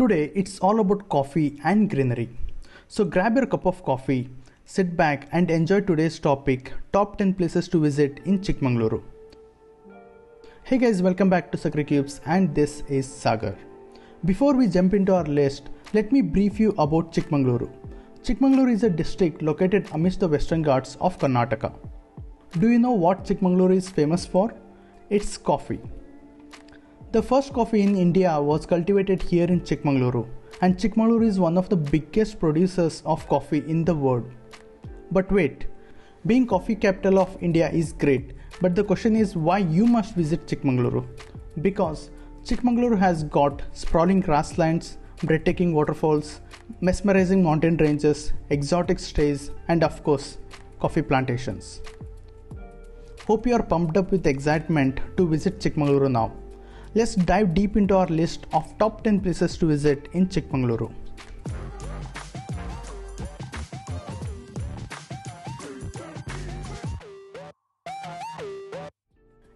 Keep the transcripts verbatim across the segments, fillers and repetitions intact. Today it's all about coffee and greenery. So grab your cup of coffee, sit back and enjoy today's topic, top ten places to visit in Chikmagalur. Hey guys, welcome back to Sakre Cubes and this is Sagar. Before we jump into our list, let me brief you about Chikmagalur. Chikmagalur is a district located amidst the Western Ghats of Karnataka. Do you know what Chikmagalur is famous for? It's coffee. The first coffee in India was cultivated here in Chikmagalur, and Chikmagalur is one of the biggest producers of coffee in the world. But wait, being coffee capital of India is great, but the question is why you must visit Chikmagalur. Because Chikmagalur has got sprawling grasslands, breathtaking waterfalls, mesmerizing mountain ranges, exotic stays and of course, coffee plantations. Hope you are pumped up with excitement to visit Chikmagalur now. Let's dive deep into our list of top ten places to visit in Chikmagalur.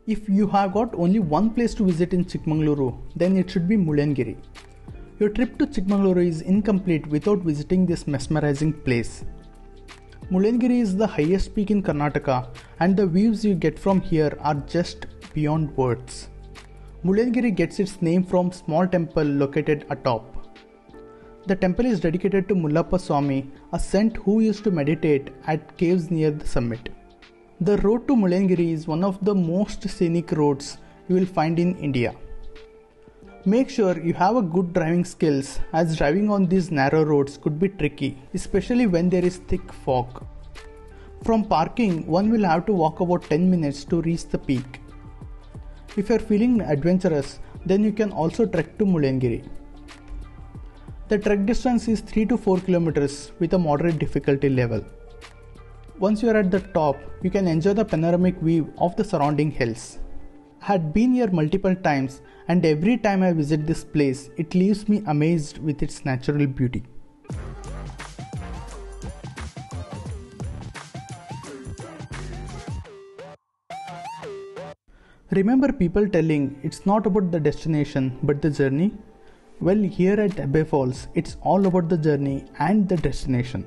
If you have got only one place to visit in Chikmagalur, then it should be Mullayanagiri. Your trip to Chikmagalur is incomplete without visiting this mesmerizing place. Mullayanagiri is the highest peak in Karnataka and the views you get from here are just beyond words. Mullayanagiri gets its name from a small temple located atop. The temple is dedicated to Mullappa Swami, a saint who used to meditate at caves near the summit. The road to Mullayanagiri is one of the most scenic roads you will find in India. Make sure you have a good driving skills as driving on these narrow roads could be tricky, especially when there is thick fog. From parking, one will have to walk about ten minutes to reach the peak. If you are feeling adventurous, then you can also trek to Mullayanagiri. The trek distance is three to four kilometers with a moderate difficulty level. Once you are at the top, you can enjoy the panoramic view of the surrounding hills. I had been here multiple times and every time I visit this place, it leaves me amazed with its natural beauty. Remember people telling it's not about the destination but the journey? Well, here at Hebbe Falls, it's all about the journey and the destination.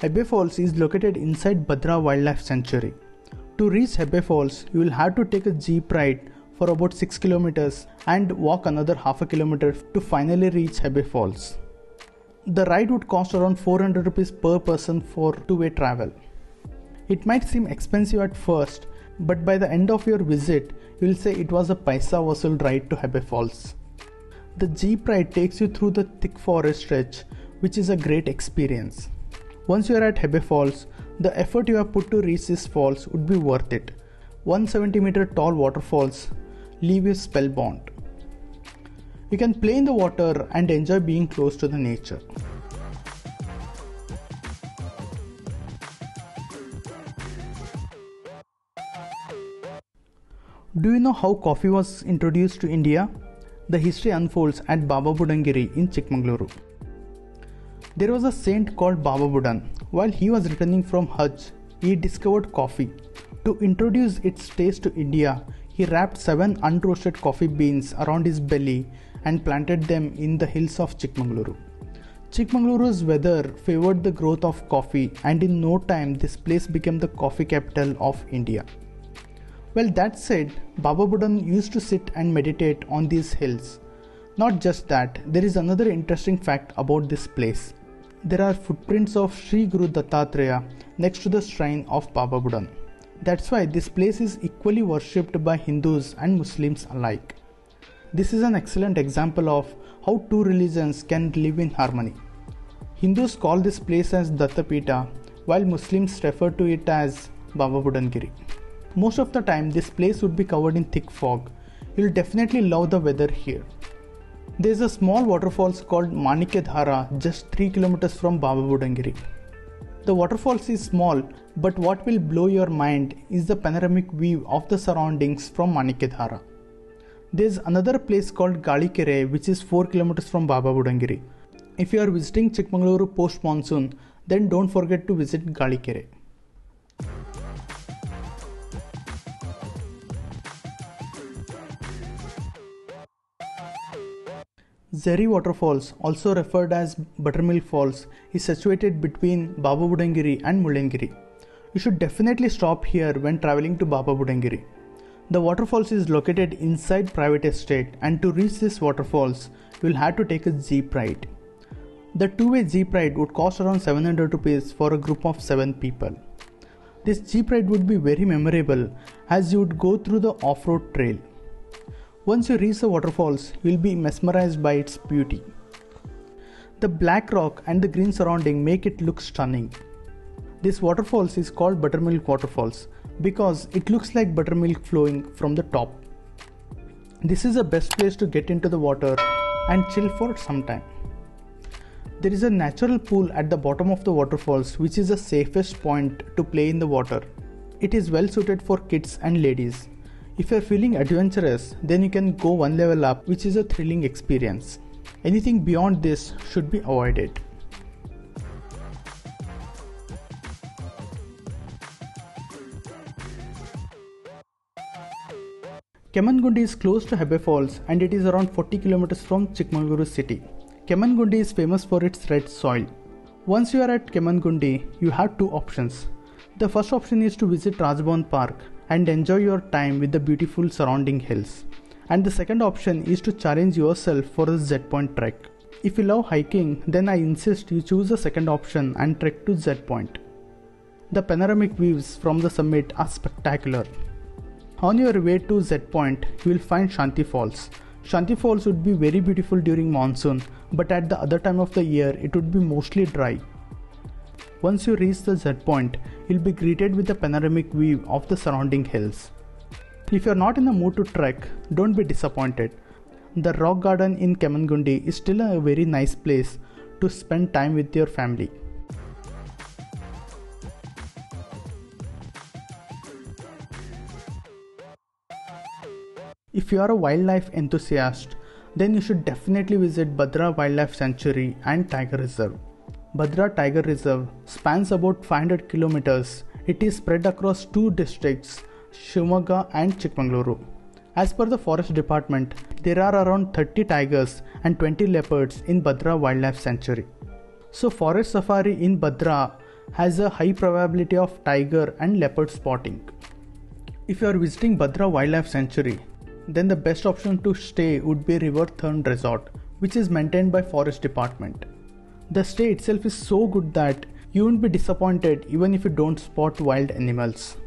Hebbe Falls is located inside Bhadra Wildlife Sanctuary. To reach Hebbe Falls, you will have to take a jeep ride for about six kilometers and walk another half a kilometer to finally reach Hebbe Falls. The ride would cost around four hundred rupees per person for two-way travel. It might seem expensive at first, but by the end of your visit, you will say it was a paisa vasool ride to Hebbe Falls. The jeep ride takes you through the thick forest stretch, which is a great experience. Once you are at Hebbe Falls, the effort you have put to reach these falls would be worth it. one hundred seventy meter tall waterfalls leave you spellbound. You can play in the water and enjoy being close to the nature. Do you know how coffee was introduced to India? The history unfolds at Baba Budangiri in Chikmagalur. There was a saint called Baba Budan. While he was returning from Hajj, he discovered coffee. To introduce its taste to India, he wrapped seven unroasted coffee beans around his belly and planted them in the hills of Chikmagalur. Chikmagalur's weather favored the growth of coffee and in no time this place became the coffee capital of India. Well, that said, Baba Budan used to sit and meditate on these hills. Not just that, there is another interesting fact about this place. There are footprints of Shri Guru Dattatreya next to the shrine of Baba Budan. That's why this place is equally worshipped by Hindus and Muslims alike. This is an excellent example of how two religions can live in harmony. Hindus call this place as Dattapita, while Muslims refer to it as Baba Budangiri. Most of the time, this place would be covered in thick fog. You'll definitely love the weather here. There's a small waterfalls called Manikedhara just three kilometers from Baba Budangiri. The waterfalls is small, but what will blow your mind is the panoramic view of the surroundings from Manikedhara. There's another place called Galikere, which is four kilometers from Baba Budangiri. If you are visiting Chikmagalur post-monsoon, then don't forget to visit Galikere. Jhari Waterfalls, also referred as Buttermilk Falls, is situated between Baba Budangiri and Mullayanagiri. You should definitely stop here when traveling to Baba Budangiri. The waterfalls is located inside private estate, and to reach this waterfalls, you will have to take a jeep ride. The two-way jeep ride would cost around seven hundred rupees for a group of seven people. This jeep ride would be very memorable as you would go through the off-road trail. Once you reach the waterfalls, you will be mesmerized by its beauty. The black rock and the green surrounding make it look stunning. This waterfalls is called Buttermilk Waterfalls because it looks like buttermilk flowing from the top. This is the best place to get into the water and chill for some time. There is a natural pool at the bottom of the waterfalls, which is the safest point to play in the water. It is well suited for kids and ladies. If you are feeling adventurous, then you can go one level up, which is a thrilling experience. Anything beyond this should be avoided. Kemmangundi is close to Hebbe Falls and it is around forty kilometers from Chikmagalur city. Kemmangundi is famous for its red soil. Once you are at Kemmangundi, you have two options. The first option is to visit Rajabon Park and enjoy your time with the beautiful surrounding hills. And the second option is to challenge yourself for the Z Point trek. If you love hiking, then I insist you choose the second option and trek to Z Point. The panoramic views from the summit are spectacular. On your way to Z Point, you will find Shanti Falls. Shanti Falls would be very beautiful during monsoon, but at the other time of the year, it would be mostly dry. Once you reach the Z Point, you'll be greeted with a panoramic view of the surrounding hills. If you're not in the mood to trek, don't be disappointed. The rock garden in Kemmangundi is still a very nice place to spend time with your family. If you are a wildlife enthusiast, then you should definitely visit Bhadra Wildlife Sanctuary and Tiger Reserve. Bhadra Tiger Reserve spans about five hundred kilometers. It is spread across two districts, Shimoga and Chikmagalur. As per the Forest Department, there are around thirty tigers and twenty leopards in Bhadra Wildlife Sanctuary. So forest safari in Bhadra has a high probability of tiger and leopard spotting. If you are visiting Bhadra Wildlife Sanctuary, then the best option to stay would be River Thern Resort, which is maintained by Forest Department. The stay itself is so good that you won't be disappointed even if you don't spot wild animals.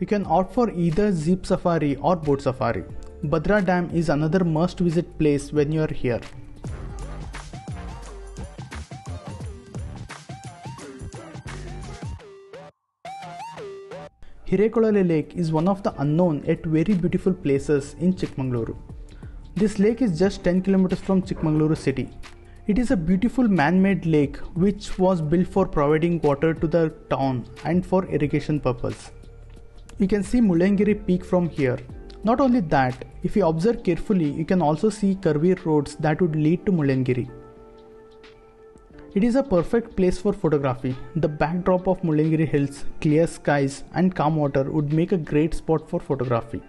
You can opt for either jeep safari or boat safari. Bhadra Dam is another must-visit place when you are here. Hirekolale Lake is one of the unknown yet very beautiful places in Chikmagalur. This lake is just ten kilometers from Chikmagalur city. It is a beautiful man-made lake which was built for providing water to the town and for irrigation purpose. You can see Mullayanagiri peak from here. Not only that, if you observe carefully, you can also see curvy roads that would lead to Mullayanagiri. It is a perfect place for photography. The backdrop of Mullayanagiri hills, clear skies and calm water would make a great spot for photography.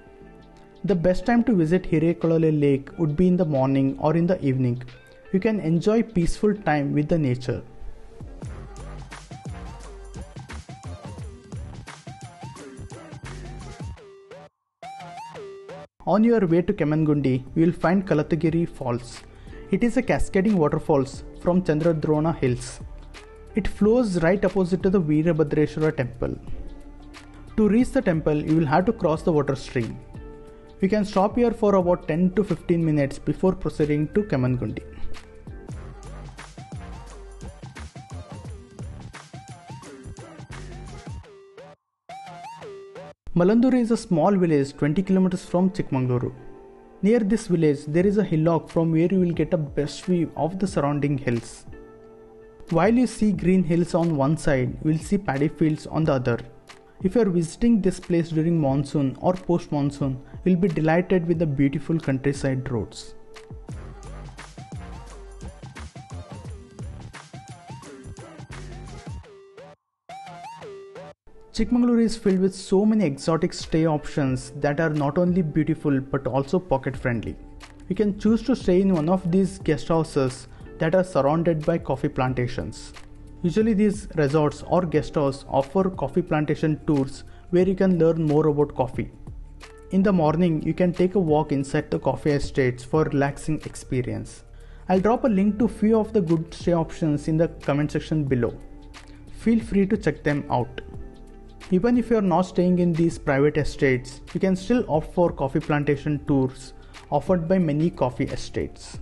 The best time to visit Hirekolale Lake would be in the morning or in the evening. You can enjoy peaceful time with the nature. On your way to Kemmangundi, you will find Kallathigiri Falls. It is a cascading waterfalls from Chandradrona Hills. It flows right opposite to the Veerabhadreshwara Temple. To reach the temple, you will have to cross the water stream. You can stop here for about ten to fifteen minutes before proceeding to Kemmangundi. Malandur is a small village twenty kilometers from Chikmagalur. Near this village, there is a hillock from where you will get a best view of the surrounding hills. While you see green hills on one side, you will see paddy fields on the other. If you are visiting this place during monsoon or post-monsoon, you will be delighted with the beautiful countryside roads. Chikmagalur is filled with so many exotic stay options that are not only beautiful but also pocket friendly. you can choose to stay in one of these guest houses that are surrounded by coffee plantations. Usually these resorts or guest houses offer coffee plantation tours where you can learn more about coffee. In the morning, you can take a walk inside the coffee estates for relaxing experience. I'll drop a link to few of the good stay options in the comment section below. Feel free to check them out. Even if you are not staying in these private estates, you can still opt for coffee plantation tours offered by many coffee estates.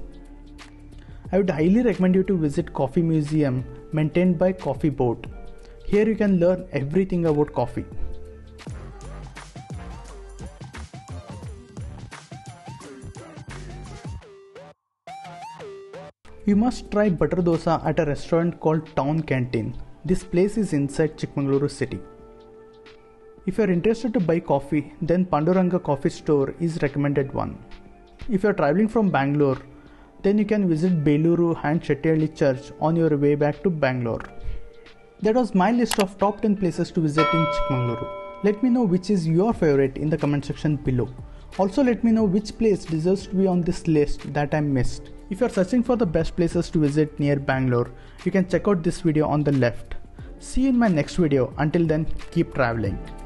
I would highly recommend you to visit Coffee Museum maintained by Coffee Board. Here you can learn everything about coffee. You must try butter dosa at a restaurant called Town Canteen. This place is inside Chikmagalur city. If you are interested to buy coffee, then Panduranga coffee store is recommended one. If you are traveling from Bangalore, then you can visit Beluru and Chetiali Church on your way back to Bangalore. That was my list of top ten places to visit in Chikmagalur. Let me know which is your favorite in the comment section below. Also let me know which place deserves to be on this list that I missed. If you are searching for the best places to visit near Bangalore, you can check out this video on the left. See you in my next video. Until then, keep traveling.